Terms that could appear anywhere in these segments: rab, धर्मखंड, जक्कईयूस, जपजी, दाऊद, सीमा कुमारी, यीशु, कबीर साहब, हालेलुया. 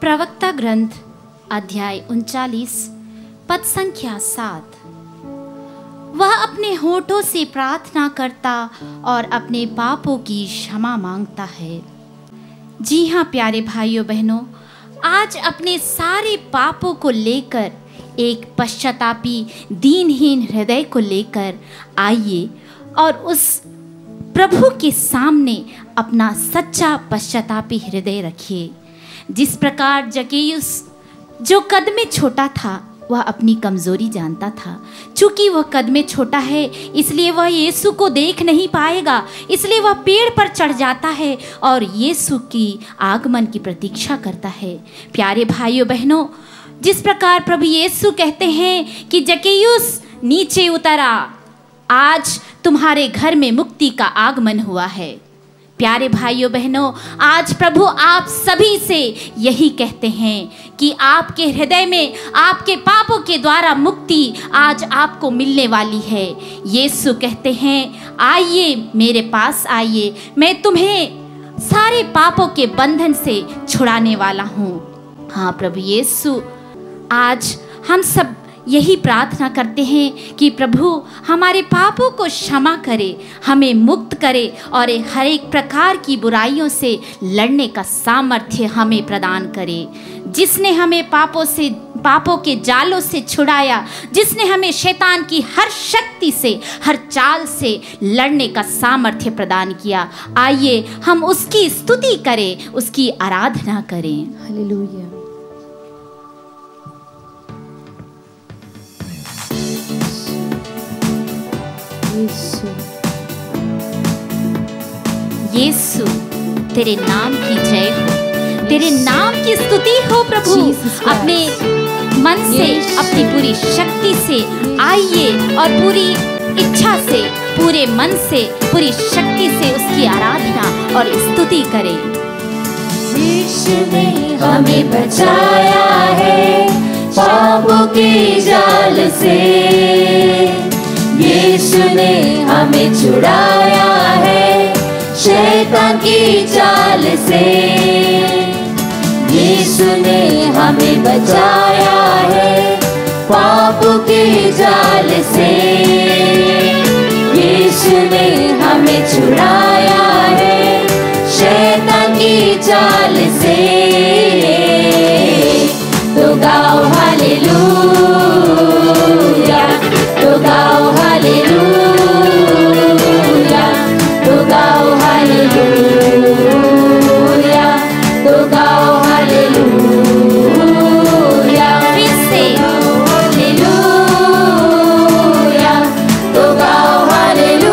प्रवक्ता ग्रंथ अध्याय 39 पद संख्या 7। वह अपने होठों से प्रार्थना करता और अपने पापों की क्षमा मांगता है। जी हाँ प्यारे भाइयों बहनों, आज अपने सारे पापों को लेकर, एक पश्चातापी दीनहीन हृदय को लेकर आइए और उस प्रभु के सामने अपना सच्चा पश्चातापी हृदय रखिए। जिस प्रकार जक्कईयूस जो कद में छोटा था, वह अपनी कमजोरी जानता था। चूंकि वह कद में छोटा है इसलिए वह यीशु को देख नहीं पाएगा, इसलिए वह पेड़ पर चढ़ जाता है और यीशु की आगमन की प्रतीक्षा करता है। प्यारे भाइयों बहनों, जिस प्रकार प्रभु यीशु कहते हैं कि जक्कईयूस नीचे उतरा, आज तुम्हारे घर में मुक्ति का आगमन हुआ है। प्यारे भाइयों बहनों, आज प्रभु आप सभी से यही कहते हैं कि आपके हृदय में आपके पापों के द्वारा मुक्ति आज आपको मिलने वाली है। यीशु कहते हैं, आइए मेरे पास आइए, मैं तुम्हें सारे पापों के बंधन से छुड़ाने वाला हूँ। हाँ प्रभु यीशु, आज हम सब यही प्रार्थना करते हैं कि प्रभु हमारे पापों को क्षमा करे, हमें मुक्त करे और हर एक प्रकार की बुराइयों से लड़ने का सामर्थ्य हमें प्रदान करे। जिसने हमें पापों के जालों से छुड़ाया, जिसने हमें शैतान की हर शक्ति से, हर चाल से लड़ने का सामर्थ्य प्रदान किया, आइए हम उसकी स्तुति करें, उसकी आराधना करें। हालेलुया। यीशु तेरे नाम की जय हो, तेरे नाम की स्तुति हो प्रभु। अपने मन से, अपनी पूरी शक्ति से आइए और पूरी इच्छा से, पूरे मन से, पूरी शक्ति से उसकी आराधना और स्तुति करें। यीशु ने हमें बचाया है पापों के जाल से, यीशु ने हमें छुड़ाया है शैतान की चाल से, यीशु ने हमें बचाया है पापों के जाल से, यीशु ने हमें छुड़ाया है शैतान की चाल से। तो गाओ हालेलुया, तो गाओ हालेलुया, तो गाओ हालेलुया, तो गाओ हालेलुया, फिर से हालेलुया, तो गाओ हालेलुया,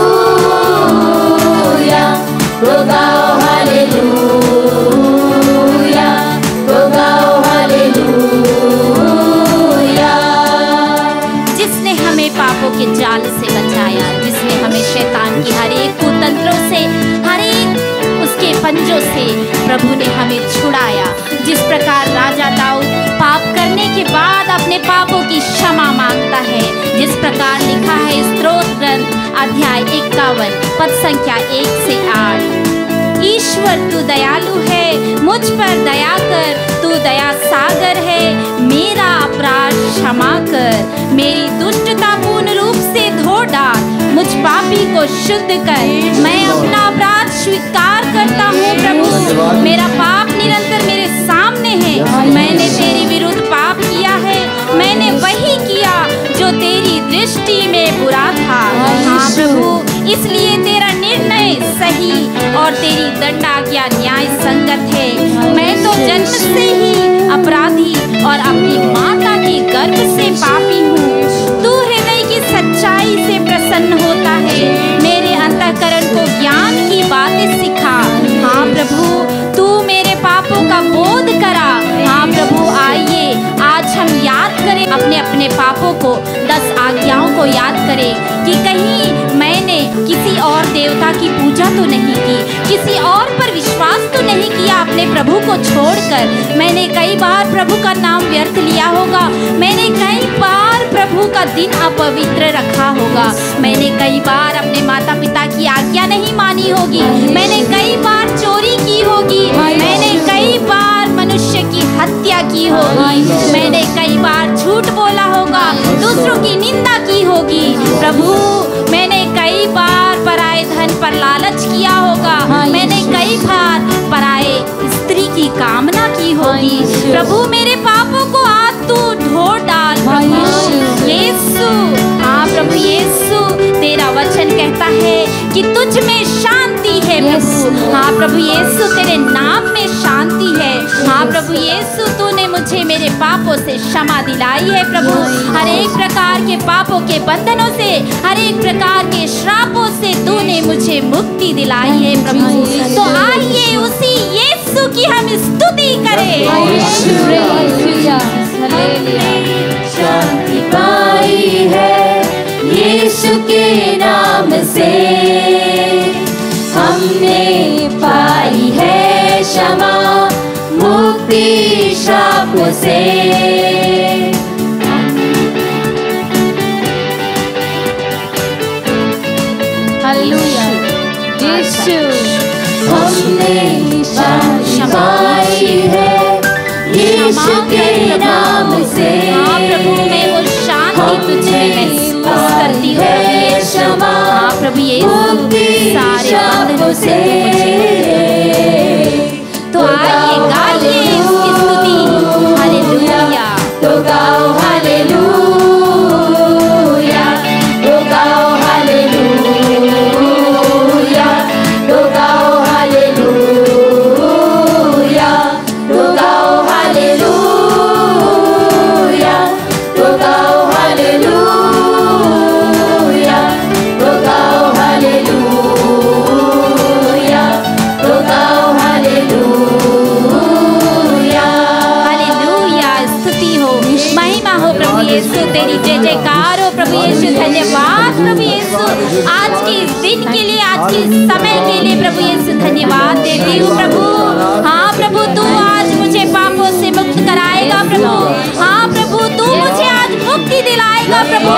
तो गाओ हालेलुया, तो गाओ हालेलुया। जिसने हमें पापों के जाल से बचाया, जिसने हमें शैतान की हर एक कुतंत्रों से, हर एक उसके पंजों से प्रभु ने हमें छुड़ाया। जिस प्रकार राजा दाऊद पाप करने के बाद अपने पापों की क्षमा मांगता है, जिस प्रकार लिखा है स्तोत्र ग्रंथ अध्याय 51 पद संख्या 1 से 8। ईश्वर तू दयालु है, मुझ पर दया कर, तू दया सागर है, मेरा अपराध क्षमा कर, मेरी दुष्टता पूर्ण रूप से धो डाल, मुझ पापी को शुद्ध कर। मैं अपना अपराध स्वीकार करता हूँ प्रभु, मेरा पाप निरंतर मेरे सामने है। मैंने तेरे विरुद्ध पाप किया है, मैंने वही किया जो तेरी दृष्टि में बुरा था। हाँ प्रभु, इसलिए तेरा निर्णय सही और तेरी दंडाज्ञा न्याय संगत है। मैं तो जन्म से ही अपराधी और अपनी माता के गर्भ से पापी हूँ। तू हृदय की सच्चाई से प्रसन्न होता है, मेरे अंतःकरण को ज्ञान की बातें सिखा। हाँ प्रभु, तू मेरे पापों का बोध करा। हाँ प्रभु, आइए आज हम याद करें अपने अपने पापों को, 10 आज्ञाओं को याद करें कि कहीं मैंने किसी और देवता की पूजा तो नहीं की, किसी और पर विश्वास तो नहीं किया अपने प्रभु को छोड़कर। मैंने कई बार प्रभु का नाम व्यर्थ लिया होगा, मैंने कई बार प्रभु का दिन अपवित्र रखा होगा, मैंने कई बार अपने माता पिता की आज्ञा नहीं मानी होगी, मैंने कई बार चोरी की होगी, मैंने कई बार मनुष्य की हत्या लालच किया होगा, मैंने कई बार पराए स्त्री की कामना की होगी। प्रभु मेरे पापों को आज तू धो डाल। प्रभु यीशु, हाँ प्रभु यीशु, तेरा वचन कहता है कि तुझ में शांति है प्रभु। हाँ प्रभु यीशु, तेरे नाम में शांति है। हाँ प्रभु यीशु, तूने मुझे मेरे पापों से क्षमा दिलाई है प्रभु। हर एक प्रकार के पापों के बंधनों से, हर एक प्रकार के श्रापों से तूने मुझे मुक्ति दिलाई है प्रभु। तो आइए उसी यीशु की हम स्तुति करें। शांति पाई है यीशु के नाम से, हमने पाई है क्षमा मुक्ति शाप से। हालेलुया यीशु, हमने शांति पाई है यीशु के नाम से। हाँ प्रभु, मैं वो शांति तुझे महसूस करती हूँ प्रभु। हाँ प्रभु यीशु, सारे बंधनों से तो आइए गाइए इसकी स्तुति। हालेलुया, तो गाओ हालेलुया, तो गाओ हालेलुया, तो गाओ हालेलुया, तो गाओ धन्यवाद प्रभु यीशु, आज के इस दिन के लिए, आज के इस समय के लिए प्रभु यीशु धन्यवाद देती हूँ प्रभु। हाँ प्रभु, तू आज मुझे पापों से मुक्त कराएगा प्रभु। हाँ प्रभु, तू मुझे आज मुक्ति दिलाएगा प्रभु।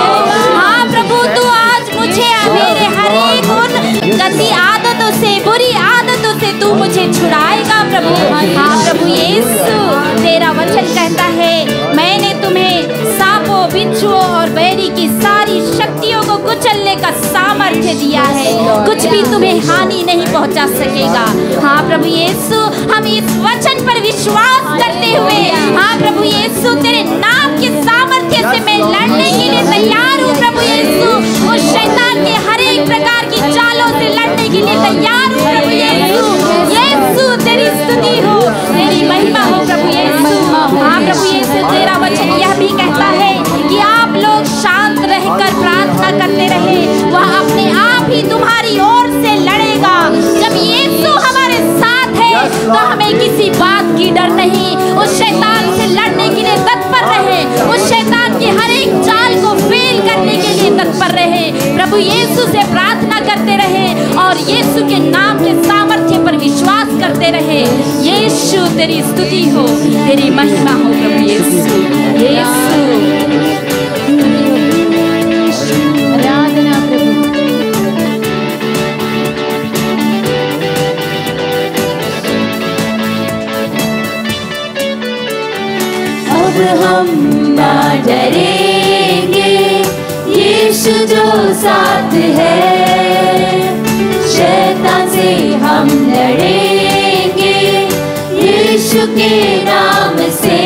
हाँ प्रभु, तू आज मुझे मेरे हर एक उन गंदी आदतों से, बुरी आदतों से तू मुझे छुड़ाएगा प्रभु। हाँ प्रभु यीशु, तेरा वचन कहता है मैंने तुम्हें सांपों, बिच्छुओं और बैरी की सारी शक्तियों को कुचलने का सामर्थ्य दिया है, कुछ भी तुम्हें हानि नहीं पहुंचा सकेगा। हाँ प्रभु यीशु, हम इस वचन पर विश्वास करते हुए, हाँ प्रभु यीशु, तेरे नाम के सामर्थ्य से मैं लड़ने के लिए तैयार हूँ प्रभु यीशु। उस शैतान के हर एक प्रकार की चालों से लड़ने के लिए तैयार हूँ प्रभु यीशु। यीशु तेरी स्तुति हो, तेरी महिमा हो प्रभु यीशु। हाँ प्रभु यीशु, तेरा वचन यह भी कहता है कि आप लोग शांत रहकर प्रार्थना करते रहे, वह अपने आप ही तुम्हारी ओर से लड़ेगा। जब यीशु हमारे साथ है तो हमें किसी बात की डर नहीं। उस शैतान से लड़ने के लिए तत्पर रहे, उस शैतान की हर एक चाल को फेल करने के लिए तत्पर रहे प्रभु यीशु से प्रार्थना करते रहे और यीशु के नाम के सामर्थ्य पर विश्वास करते रहे। यीशु तेरी स्तुति हो, तेरी महिमा हो प्रभु यीशु। यीशु आराधना प्रभु। अब हम ना डरेंगे, यीशु जो साथ है, शैतान से हम लड़ेंगे यीशु के नाम से।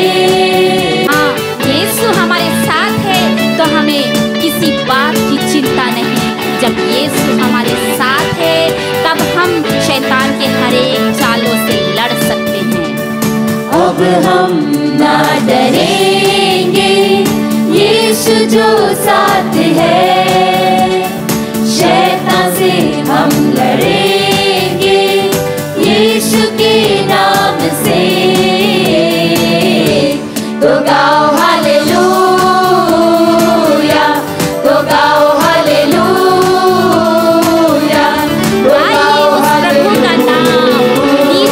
हाँ यीशु हमारे साथ है तो हमें किसी बात की चिंता नहीं। जब यीशु हमारे साथ है तब हम शैतान के हर एक चालों से लड़ सकते हैं। अब हम ना डरेंगे, यीशु जो साथ है, शैतान से हम लड़ेंगे यीशु के नाम से। तो गाओ हालेलुया, तो गाओ हालेलुया, तो गाओ हालेलुया, प्रभु का नाम, उसकी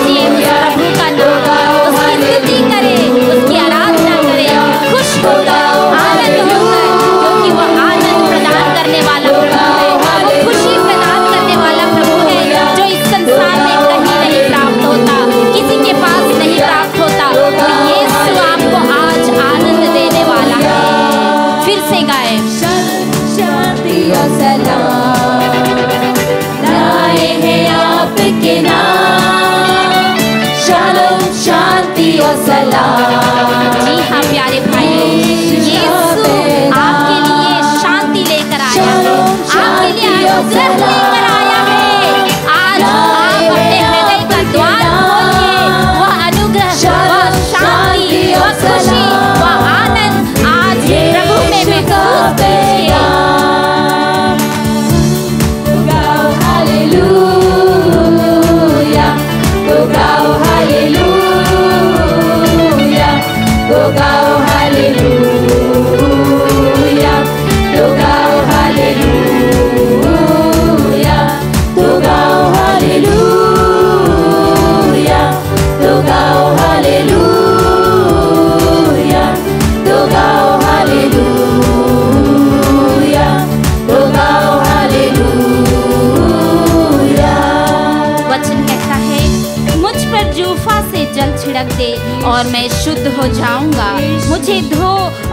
स्तुति करें, उसकी आराधना करें, खुश होकर आनंद होकर, क्योंकि वह आनंद प्रदान करने वाला सलाम। जी हाँ प्यारे भाई, यीशु आपके लिए शांति लेकर आया है, आपके लिए आशीर्वाद लेकर आया है। आज आप अपने हृदय का द्वार खोलिए, वह अनुग्रह, वह शांति, वह खुशी, वह आनंद आज प्रभु में महसूस कीजिए। दे और मैं शुद्ध हो जाऊंगा, मुझे धो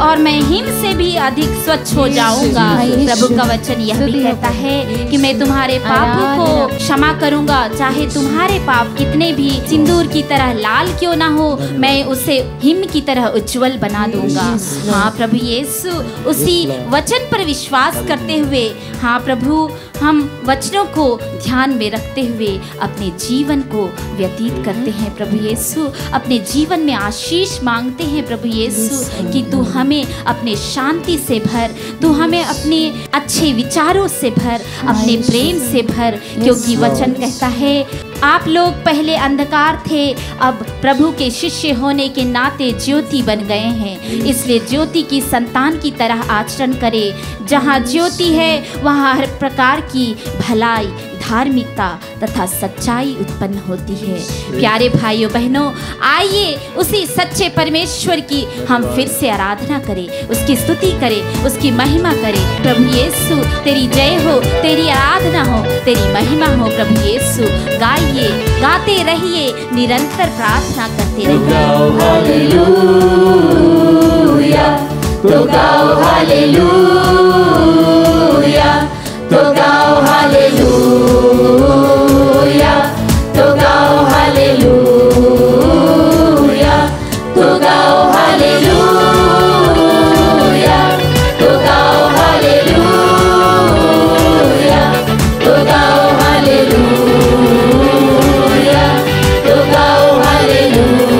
और मैं हिम से भी अधिक स्वच्छ हो जाऊंगा। प्रभु का वचन यह भी कहता है कि मैं तुम्हारे पापों को क्षमा करूंगा, चाहे तुम्हारे पाप कितने भी सिंदूर की तरह लाल क्यों ना हो, मैं उसे हिम की तरह उज्जवल बना दूंगा। हाँ प्रभु यीशु, उसी वचन पर विश्वास करते हुए, हाँ प्रभु, हम वचनों को ध्यान में रखते हुए अपने जीवन को व्यतीत करते हैं। प्रभु यीशु, अपने जीवन में आशीष मांगते हैं प्रभु यीशु कि तू हमें अपने शांति से भर, तू हमें अपने अच्छे विचारों से भर, अपने प्रेम से भर, क्योंकि वचन कहता है आप लोग पहले अंधकार थे, अब प्रभु के शिष्य होने के नाते ज्योति बन गए हैं। इसलिए ज्योति की संतान की तरह आचरण करें। जहाँ ज्योति है वहाँ हर प्रकार की भलाई, धार्मिकता तथा सच्चाई उत्पन्न होती है। प्यारे भाइयों बहनों, आइए उसी सच्चे परमेश्वर की हम फिर से आराधना करें, उसकी स्तुति करें, उसकी महिमा करें। प्रभु यीशु तेरी जय हो, तेरी आराधना हो, तेरी महिमा हो। प्रभु यीशु गाइए, गाते रहिए, निरंतर प्रार्थना करते रहिए। तो गाओ हालेलुया, तो गाओ हालेलुया, तो गाओ हालेलुया, तो गाओ हालेलुया, तो गाओ हालेलुया, तो गाओ हालेलुया।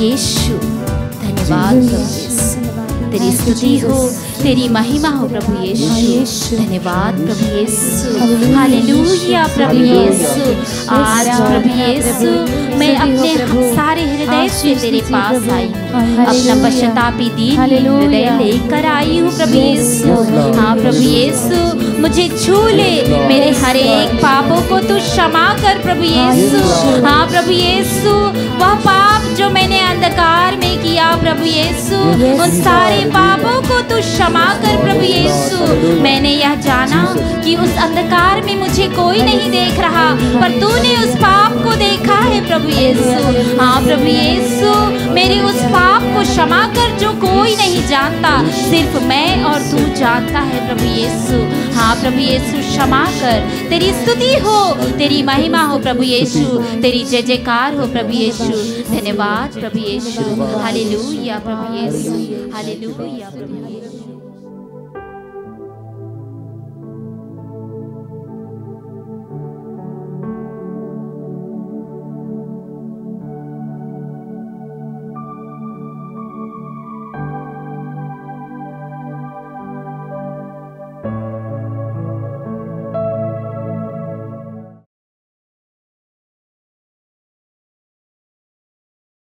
यीशु धन्यवाद, तेरी स्तुति हो, तेरी महिमा हो प्रभु यीशु। धन्यवाद प्रभु यीशु, हालेलुया प्रभु यीशु। आज प्रभु यीशु मैं अपने सारे हृदय से तेरे पास आई हूँ, अपना पश्चातापी दीन हृदय लेकर आई हूँ प्रभु यीशु। हाँ प्रभु यीशु मुझे छू ले, मेरे हर एक पापों को तू क्षमा कर प्रभु यीशु। हाँ प्रभु यीशु, वह पाप जो मैंने अंधकार में किया प्रभु यीशु, उन सारे पापों को तू क्षमा कर प्रभु यीशु। मैंने यह जाना कि उस अंधकार में मुझे कोई नहीं देख रहा, पर तूने उस पाप को देखा है प्रभु यीशु। हाँ प्रभु यीशु, मेरे उस पाप को क्षमा कर जो कोई नहीं जानता, सिर्फ मैं और तू जानता है प्रभु यीशु। हाँ प्रभु यीशु क्षमा कर, तेरी स्तुति हो, तेरी महिमा हो प्रभु यीशु, तेरी जय जयकार हो प्रभु यीशु। धन्यवाद प्रभु यीशु, हालेलुया प्रभु यीशु, हालेलुया प्रभु यीशु।